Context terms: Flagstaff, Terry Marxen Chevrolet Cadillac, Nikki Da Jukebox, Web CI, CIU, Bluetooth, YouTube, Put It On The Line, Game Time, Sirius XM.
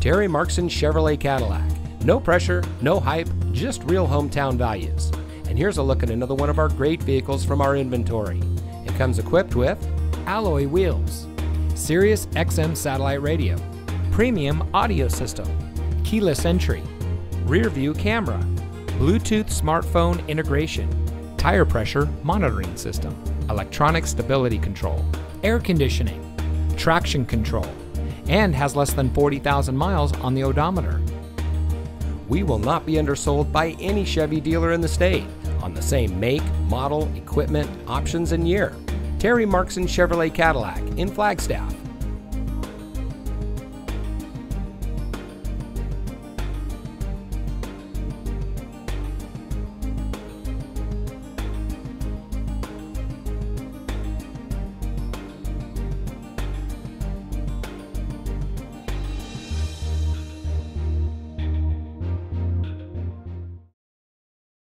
Terry Marxen Chevrolet Cadillac. No pressure, no hype, just real hometown values. And here's a look at another one of our great vehicles from our inventory. It comes equipped with alloy wheels, Sirius XM satellite radio, premium audio system, keyless entry, rear view camera, Bluetooth smartphone integration, tire pressure monitoring system, electronic stability control, air conditioning, traction control, and has less than 40,000 miles on the odometer. We will not be undersold by any Chevy dealer in the state on the same make, model, equipment, options, and year. Terry Marxen Chevrolet Cadillac in Flagstaff.